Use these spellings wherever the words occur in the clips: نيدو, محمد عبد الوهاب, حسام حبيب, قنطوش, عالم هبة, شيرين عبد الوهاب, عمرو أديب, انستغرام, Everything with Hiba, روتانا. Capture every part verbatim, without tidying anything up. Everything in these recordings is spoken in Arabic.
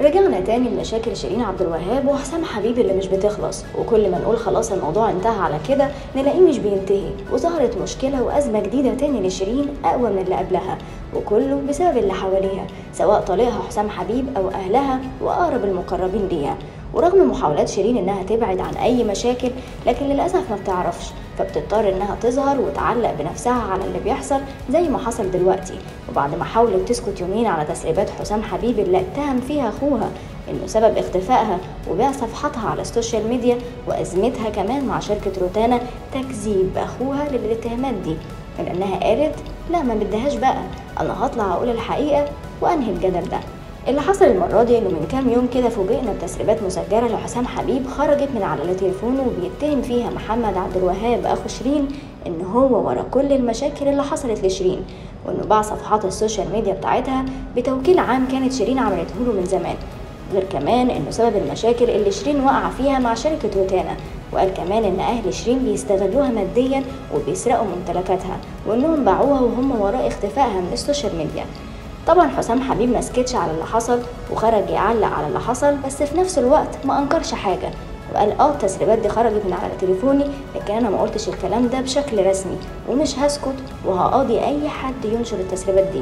رجعنا تاني لمشاكل شيرين عبد الوهاب وحسام حبيب اللي مش بتخلص، وكل ما نقول خلاص الموضوع انتهى على كده نلاقيه مش بينتهي، وظهرت مشكله وازمه جديده تاني لشيرين اقوى من اللي قبلها، وكله بسبب اللي حواليها سواء طليقها حسام حبيب او اهلها واقرب المقربين ليها. ورغم محاولات شيرين انها تبعد عن اي مشاكل لكن للاسف ما بتعرفش، فبتضطر انها تظهر وتعلق بنفسها على اللي بيحصل زي ما حصل دلوقتي. وبعد ما حاولت تسكت يومين على تسريبات حسام حبيب اللي اتهم فيها اخوها انه سبب اختفائها وبيع صفحتها على السوشيال ميديا وازمتها كمان مع شركه روتانا تكذيب اخوها للاتهامات دي، من انها قالت لا ما بدهاش بقى انا هطلع اقول الحقيقه وانهي الجدل ده. اللي حصل المره دي انه من كام يوم كده فوجئنا بتسريبات مسجله لحسام حبيب خرجت من على تليفونه وبيتهم فيها محمد عبد الوهاب اخو شيرين ان هو ورا كل المشاكل اللي حصلت لشيرين، وانه باع صفحات السوشيال ميديا بتاعتها بتوكيل عام كانت شيرين عملته له من زمان، غير كمان انه سبب المشاكل اللي شيرين واقعه فيها مع شركه روتانا. وقال كمان ان اهل شيرين بيستغلوها ماديا وبيسرقوا ممتلكاتها وانهم باعوها وهم وراء اختفائها من السوشيال ميديا. طبعا حسام حبيب ما سكتش على اللي حصل وخرج يعلق على اللي حصل، بس في نفس الوقت ما انكرش حاجه وقال اه التسريبات دي خرجت من على تليفوني لكن انا ما قلتش الكلام ده بشكل رسمي ومش هسكت وهقاضي اي حد ينشر التسريبات دي.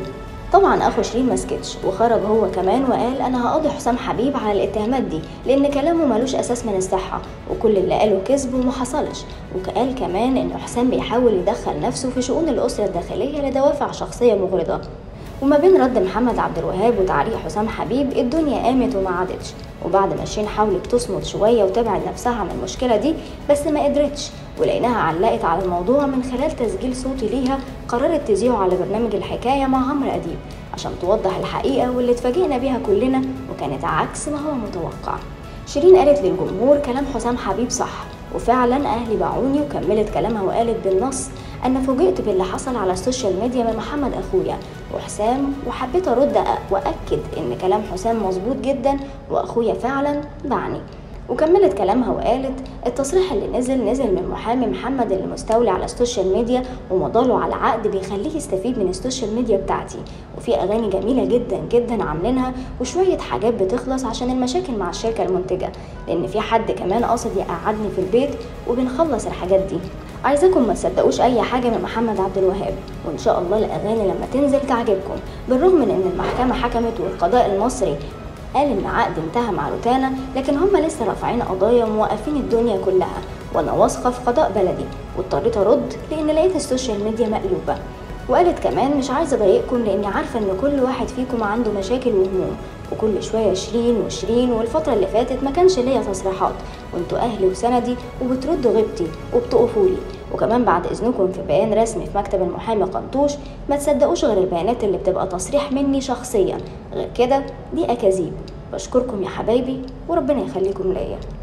طبعا اخو شيرين ما سكتش وخرج هو كمان وقال انا هقاضي حسام حبيب على الاتهامات دي لان كلامه مالوش اساس من الصحه وكل اللي قاله كذب وما حصلش. وقال كمان ان حسام بيحاول يدخل نفسه في شؤون الاسره الداخليه لدوافع شخصيه مغرضه. وما بين رد محمد عبد الوهاب وتعليق حسام حبيب الدنيا قامت وما عادتش، وبعد ما شيرين حاولت تصمت شويه وتبعد نفسها عن المشكله دي بس ما قدرتش، ولقيناها علقت على الموضوع من خلال تسجيل صوتي ليها قررت تذيعه على برنامج الحكايه مع عمرو أديب عشان توضح الحقيقه واللي اتفاجئنا بيها كلنا وكانت عكس ما هو متوقع. شيرين قالت للجمهور كلام حسام حبيب صح وفعلا اهلي باعوني، وكملت كلامها وقالت بالنص انا فوجئت باللي حصل على السوشيال ميديا من محمد اخويا وحسام وحبيت ارد واكد ان كلام حسام مظبوط جدا واخويا فعلا باعني. وكملت كلامها وقالت التصريح اللي نزل نزل من محامي محمد اللي مستولي على السوشيال ميديا ومضاله على عقد بيخليه يستفيد من السوشيال ميديا بتاعتي، وفي اغاني جميله جدا جدا عاملينها وشويه حاجات بتخلص عشان المشاكل مع الشركه المنتجه لان في حد كمان قاصد يقعدني في البيت وبنخلص الحاجات دي. عايزاكم ما تصدقوش اي حاجه من محمد عبد الوهاب وان شاء الله الاغاني لما تنزل تعجبكم، بالرغم من ان المحكمه حكمت والقضاء المصري قال ان عقد انتهى مع روتانا لكن هم لسه رافعين قضايا وموقفين الدنيا كلها، وانا واثقه في قضاء بلدي واضطريت ارد لان لقيت السوشيال ميديا مقلوبه. وقالت كمان مش عايزه اضايقكم لاني عارفه ان كل واحد فيكم عنده مشاكل وهموم وكل شويه شيرين وشيرين والفتره اللي فاتت ما كانش ليا تصريحات وانتوا اهلي وسندي وبتردوا غيبتي وبتقفوا لي. وكمان بعد اذنكم في بيان رسمي في مكتب المحامي قنطوش ما تصدقوش غير البيانات اللي بتبقى تصريح مني شخصيا، غير كده دي اكاذيب. بشكركم يا حبايبي وربنا يخليكم ليا.